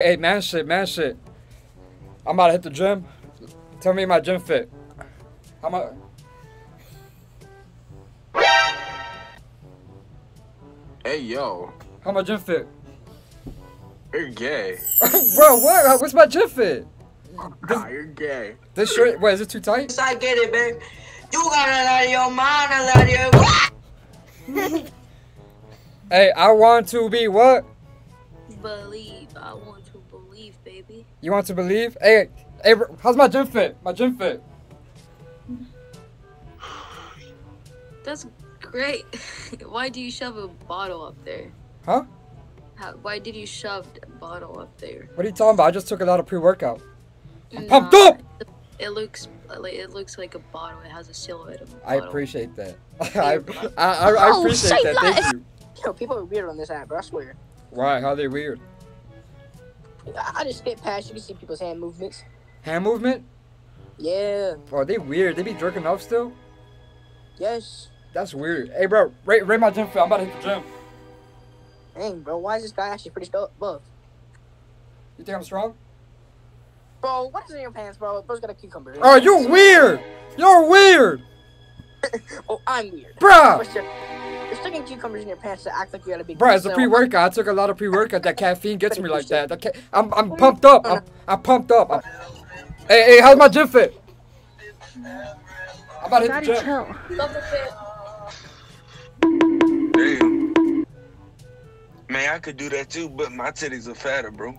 Hey, man shit. I'm about to hit the gym. Tell me my gym fit. How much? Hey, yo. How my gym fit? You're gay. Bro, what? What's my gym fit? Nah, you're gay. This shirt, wait, is it too tight? I get it, babe. You got it out of your mind, out of your... Hey, I want to be what? Believe. I want to believe, baby. You want to believe? Hey, how's my gym fit? My gym fit. That's great. Why do you shove a bottle up there? Huh? Why did you shove a bottle up there? What are you talking about? I just took a lot of pre-workout. I'm pumped up! It looks like a bottle. It has a silhouette of a bottle. I appreciate that. I appreciate that. Thank you. Yo, people are weird on this app, bro. I swear. Why? How are they weird? I just skip past. You can see people's hand movements. Hand movement? Yeah. Oh, they weird. They be jerking off still? Yes. That's weird. Hey, bro. Rate my gym fit. I'm about to hit the gym. Dang, bro. Why is this guy actually pretty buff? You think I'm strong? Bro, what is in your pants, bro? Bro's got a cucumber. Oh, you're weird. You're weird. Oh, I'm weird. Bruh. For sure. You're sticking cucumbers in your pants to act like you got a big... Bruh, it's a pre-workout. I took a lot of pre-workout. That caffeine gets me like that. I'm pumped up. I'm pumped up. Hey, how's my gym fit? I'm about to hit the gym. Love the fit. Damn. Man, I could do that too, but my titties are fatter, bro.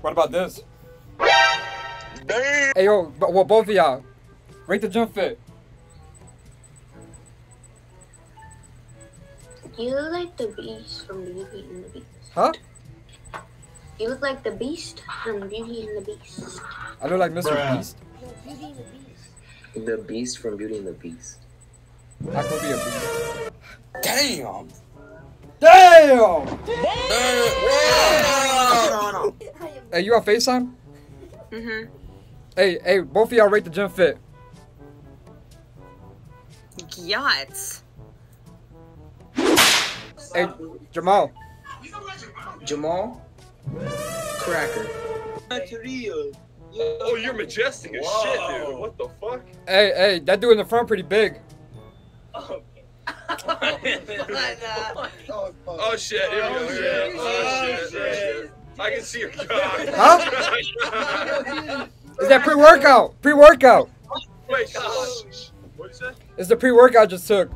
What about this? Damn. Hey, yo, well, both of y'all, rate the gym fit. You look like the beast from Beauty and the Beast. Huh? You look like the beast from Beauty and the Beast. I look like Mr. Beast? No, Beauty and the Beast. The beast from Beauty and the Beast. I could be a beast. Damn! Damn! Damn! Damn! Hey, you on FaceTime? Mm-hmm. Hey, both of y'all rate the gym fit. Yachts. Hey, Jamal. Jamal? Cracker. Oh, you're majestic as shit, dude. What the fuck? Hey, that dude in the front pretty big. Oh, oh shit, here we go. Oh shit. I can see your cock. Huh? Is that pre-workout? Pre-workout. Wait, what is that? It's the pre-workout I just took.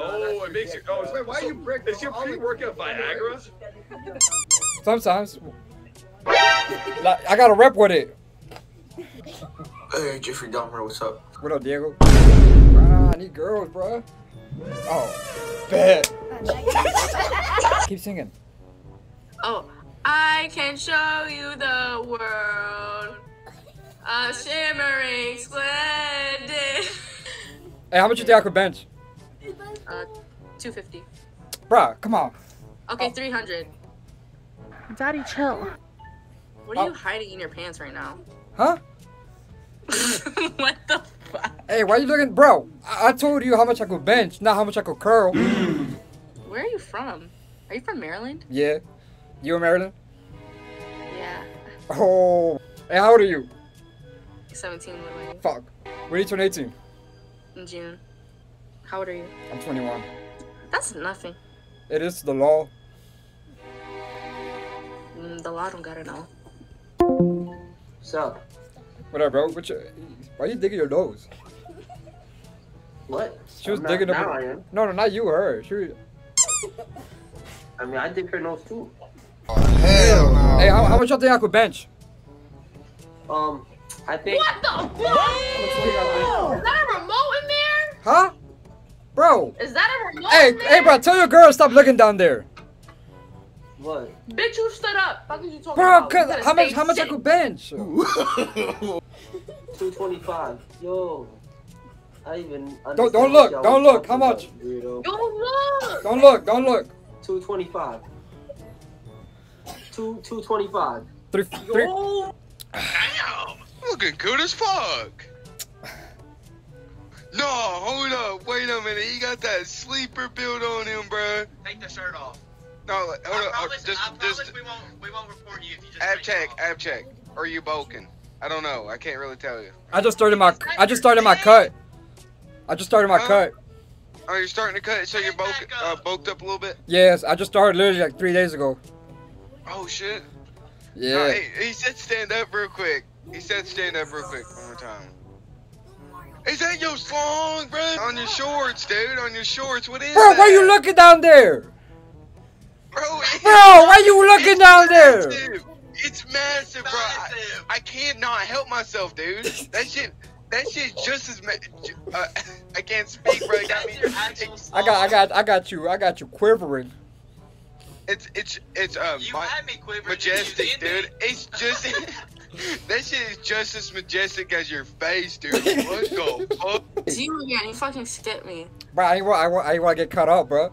Oh, it makes you... Oh, wait, why are you bricked? Is your pre-workout Viagra? Sometimes. I got a rep with it. Hey, Jeffrey Dahmer, what's up? What up, Diego? I need girls, bro. Oh, bad. Keep singing. Oh, I can show you the world. A shimmering splendid. Hey, how much you think I could bench? 250. Bruh, come on. Okay, 300. Daddy, chill. What are you hiding in your pants right now? Huh? What the fuck? Hey, why are you looking? Bro, I told you how much I could bench, not how much I could curl. Where are you from? Are you from Maryland? Yeah. You in Maryland? Yeah. Oh. Hey, how old are you? 17, literally. Fuck. When did you turn 18? In June. How old are you? I'm 21. That's nothing. It is the law. The law don't gotta know. So. What up, bro? Why are you digging your nose? What? She was digging up. Now I am. No, not you. Her. She was... I mean, I dig her nose too. Oh, hell no. Hey, how much y'all think I could bench? I think. What the fuck? Is that a remote in there? Huh? Bro. Is that a remote? Hey, bro, tell your girl stop looking down there. What? Bitch, you stood up. How could you talk about? Bro, how much I could bench? 225. Yo. I even. Don't look. Don't look. How much? Don't look. Don't look. Don't look. 225. 225. 3. Yo. Damn. Looking good as fuck. No, hold up. Wait a minute. He got that sleeper build on him, bro. Take the shirt off. No, hold on. Just we won't report you if you just Ab check. Or you bulking? I don't know. I can't really tell you. I just started my cut. Oh, you're starting to cut, so you're bulked up a little bit? Yes, I just started literally like 3 days ago. Oh, shit. Yeah. No, he said stand up real quick. He said stand up real quick one more time. Is that your slong, bro? On your shorts, dude. On your shorts. What is that? Bro, why you looking down there? Bro, why you looking down there? It's massive, bro. I can't not help myself, dude. That shit just as I can't speak, bro. Got me. I got you quivering. Majestic, dude. It's just that shit is just as majestic as your face, dude. What the fuck? It's you again. You fucking skipped me. Bro, I want to get caught up, bro.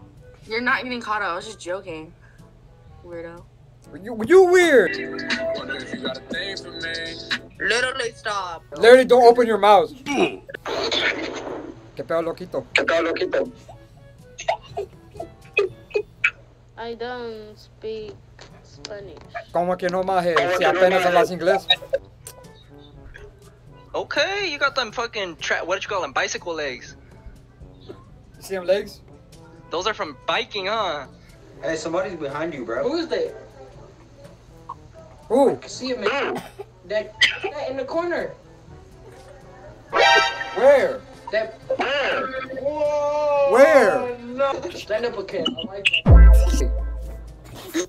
You're not getting caught up. I was just joking, weirdo. You weird. Wonder if you got a thing for me. Literally stop. Literally don't open your mouth. Que pedo, loquito. Que pedo, loquito. I don't speak Spanish. Como que no maje? Si apenas hablas inglés. Okay, you got them fucking what did you call them? Bicycle legs. You see them legs? Those are from biking, huh? Hey, somebody's behind you, bro. Who is that? Who? I can see him. That in the corner. Where? That. Whoa. Where? No. Stand up again. I like that.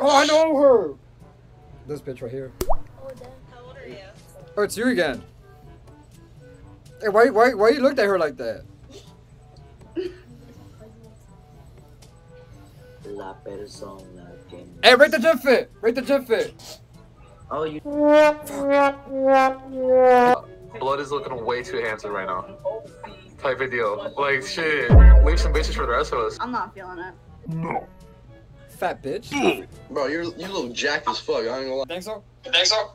Oh, I know her. This bitch right here. Oh, damn. How old are you? Oh, it's you again. Hey, why you looked at her like that? La persona. Hey, rate the gym fit. Rate the gym fit. Oh, you. Blood is looking way too handsome right now. Type of deal. Like, shit. Leave some bitches for the rest of us. I'm not feeling it. No. Fat bitch. Bro, you little jack as fuck. I ain't gonna lie. Think so? Think so?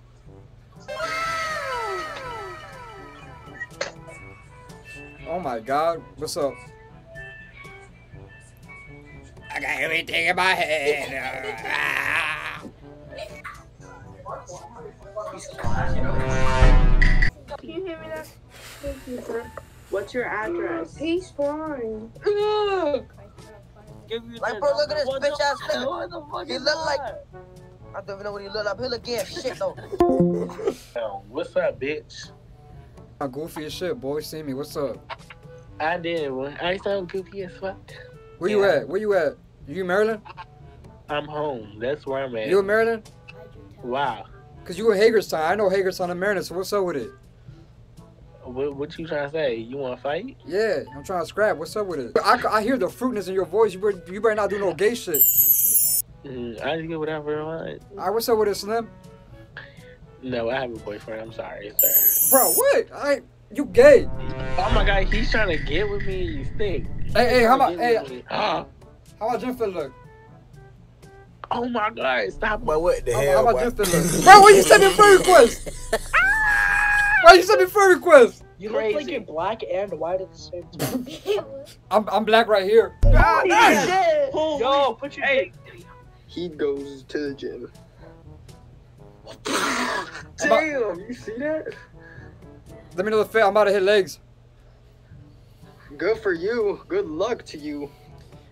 Oh my god. What's up? I got everything in my head. Can you hear me now? Thank you, sir. What's your address? He's fine. Look! Like, bro, look at this bitch ass nigga. He look like. I don't even know what he look like. He look gay shit, though. What's up, bitch? I'm goofy as shit, boy. See me. What's up? I did one. I sound goofy as fuck. Where you at? Where you at? You in Maryland? I'm home. That's where I'm at. You in Maryland? Wow. Cause you in Hagerstown. I know Hagerstown in Maryland, so what's up with it? What you trying to say? You want to fight? Yeah, I'm trying to scrap. What's up with it? I hear the fruitness in your voice. You better not do no gay shit. I just get whatever I want. Alright, what's up with it, Slim? No, I have a boyfriend. I'm sorry, sir. Bro, what? You gay. Oh my god, he's trying to get with me. You think? Hey, how about Jennifer look? Oh my god, stop, but what the hell? How about Jennifer look? Bro, why you sending friend requests? Why you sending friend requests? You look like you're black and white at the same time. I'm black right here. Oh, yeah. Yo, put your dick. He goes to the gym. Damn, you see that? Let me know the fail. I'm about to hit legs. Good for you. Good luck to you.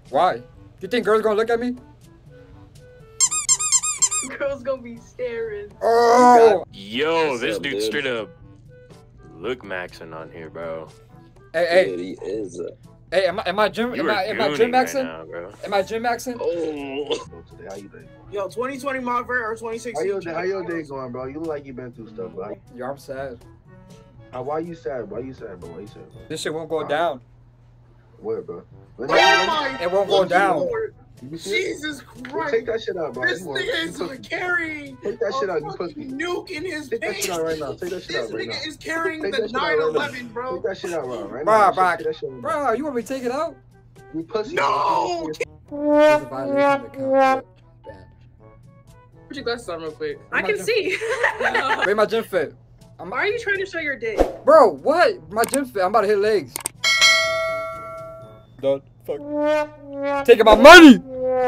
Why? You think girls gonna look at me? Girls gonna be staring. Oh! Yo, this dude straight up look maxing on here, bro. Hey, he is. Hey, am I gym? Am I gym maxing? Right now, bro. Am I gym maxing? Oh. Yo, 2020 my friend or 2016. How your day going, bro? You look like you been through stuff, bro. Yo, I'm sad. Why you sad? Why you sad, bro? Why you sad, bro? This shit won't go down. What, bro? It won't go down. Lord. Jesus Christ! Take that shit out, bro. This nigga is carrying. Take that shit out, you pussy. Nuke in his face. Take that shit out right now. Take that shit out right now. This nigga is carrying the 9/11, bro. Take that shit out right now. Bro, you want me to take it out? You pussy. No. Put your glasses on real quick. I can see. Wait, my gym fit. Why are you trying to show your dick? Bro, what? My gym fit. I'm about to hit legs. Done. Fuck. Taking my money!